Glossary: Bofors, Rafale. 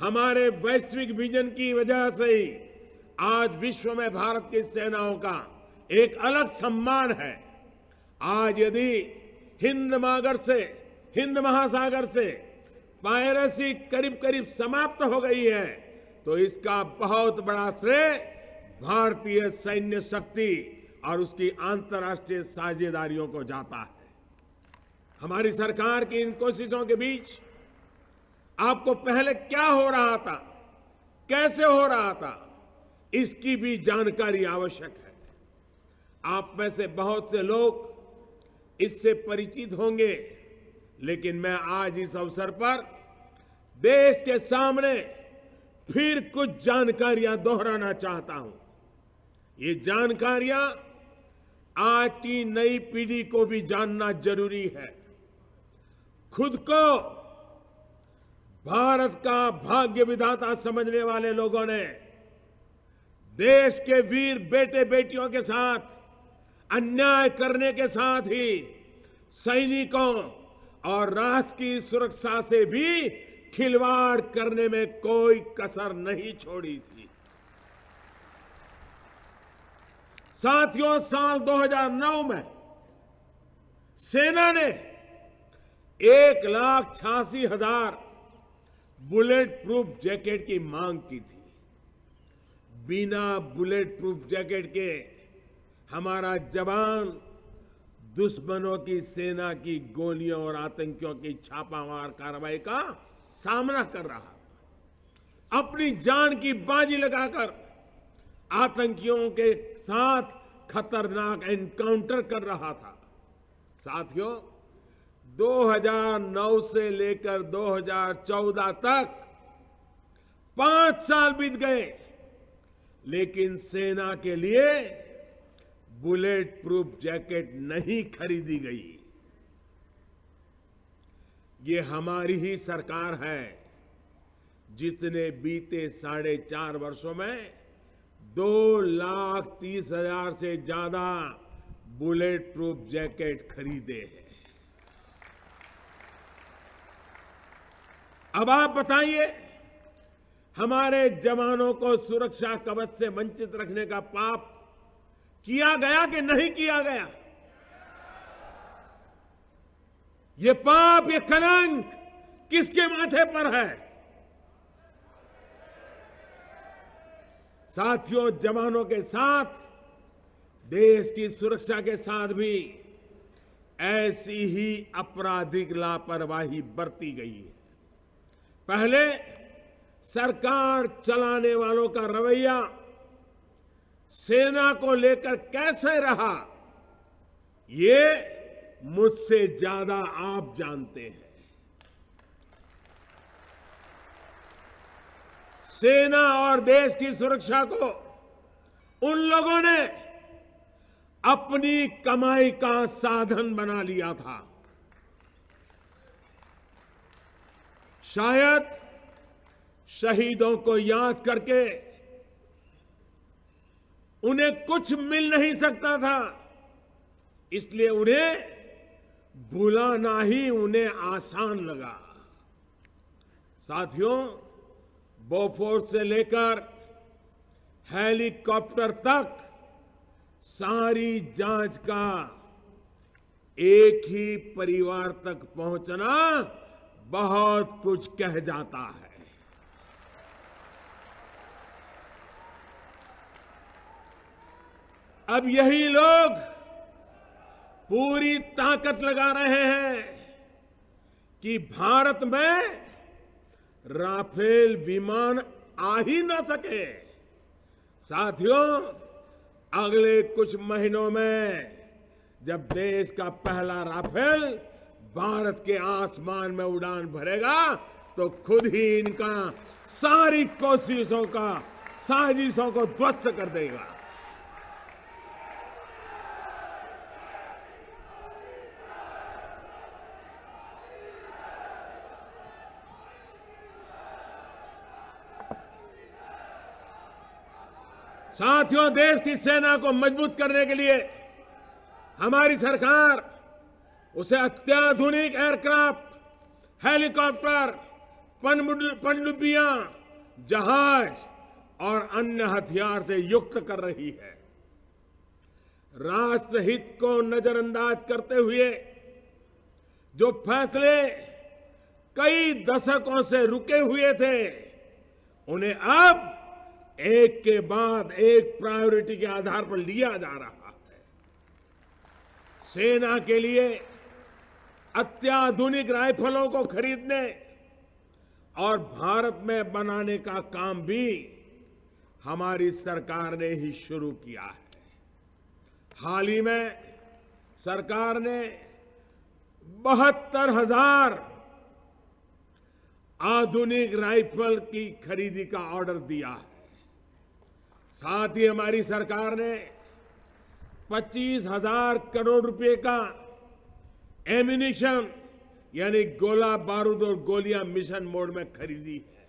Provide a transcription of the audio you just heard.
हमारे वैश्विक विजन की वजह से ही आज विश्व में भारत की सेनाओं का एक अलग सम्मान है। आज यदि हिंद महासागर से पायरेसी करीब करीब समाप्त हो गई है तो इसका बहुत बड़ा श्रेय भारतीय सैन्य शक्ति और उसकी अंतर्राष्ट्रीय साझेदारियों को जाता है। हमारी सरकार की इन कोशिशों के बीच आपको पहले क्या हो रहा था, कैसे हो रहा था, इसकी भी जानकारी आवश्यक है। आप में से बहुत से लोग इससे परिचित होंगे, लेकिन मैं आज इस अवसर पर देश के सामने फिर कुछ जानकारियां दोहराना चाहता हूं। ये जानकारियां आज की नई पीढ़ी को भी जानना जरूरी है। खुद को भारत का भाग्य विधाता समझने वाले लोगों ने देश के वीर बेटे बेटियों के साथ अन्याय करने के साथ ही सैनिकों और राष्ट्र की सुरक्षा से भी खिलवाड़ करने में कोई कसर नहीं छोड़ी थी। साथियों, साल 2009 में सेना ने 1,86,000 बुलेट प्रूफ जैकेट की मांग की थी। बिना बुलेट प्रूफ जैकेट के हमारा जवान दुश्मनों की सेना की गोलियों और आतंकियों की छापामार कार्रवाई का सामना कर रहा था। अपनी जान की बाजी लगाकर आतंकियों के साथ खतरनाक एनकाउंटर कर रहा था। साथियों, 2009 से लेकर 2014 तक 5 साल बीत गए, लेकिन सेना के लिए बुलेट प्रूफ जैकेट नहीं खरीदी गई। ये हमारी ही सरकार है जिसने बीते 4.5 वर्षों में 2,30,000 से ज्यादा बुलेट प्रूफ जैकेट खरीदे हैं। अब आप बताइए, हमारे जवानों को सुरक्षा कवच से वंचित रखने का पाप किया गया कि नहीं किया गया? ये पाप, ये कलंक किसके माथे पर है? साथियों, जवानों के साथ, देश की सुरक्षा के साथ भी ऐसी ही आपराधिक लापरवाही बरती गई है। पहले सरकार चलाने वालों का रवैया सेना को लेकर कैसे रहा, ये मुझसे ज्यादा आप जानते हैं। सेना और देश की सुरक्षा को उन लोगों ने अपनी कमाई का साधन बना लिया था। शायद शहीदों को याद करके उन्हें कुछ मिल नहीं सकता था, इसलिए उन्हें भुलाना ही उन्हें आसान लगा। साथियों, बोफोर्स से लेकर हेलीकॉप्टर तक सारी जांच का एक ही परिवार तक पहुंचना बहुत कुछ कह जाता है। अब यही लोग पूरी ताकत लगा रहे हैं कि भारत में राफेल विमान आ ही ना सके। साथियों, अगले कुछ महीनों में जब देश का पहला राफेल भारत के आसमान में उड़ान भरेगा तो खुद ही इनका सारी कोशिशों का, साजिशों को ध्वस्त कर देगा। साथियों, देश की सेना को मजबूत करने के लिए हमारी सरकार उसे अत्याधुनिक एयरक्राफ्ट, हेलीकॉप्टर, पनडुब्बियां, जहाज और अन्य हथियार से युक्त कर रही है। राष्ट्र हित को नजरअंदाज करते हुए जो फैसले कई दशकों से रुके हुए थे, उन्हें अब एक के बाद एक प्रायोरिटी के आधार पर लिया जा रहा है। सेना के लिए अत्याधुनिक राइफलों को खरीदने और भारत में बनाने का काम भी हमारी सरकार ने ही शुरू किया है। हाल ही में सरकार ने 72,000 आधुनिक राइफल की खरीदी का ऑर्डर दिया है। साथ ही हमारी सरकार ने 25,000 करोड़ रुपए का एम्यूनिशन यानी गोला बारूद और गोलियां मिशन मोड में खरीदी है।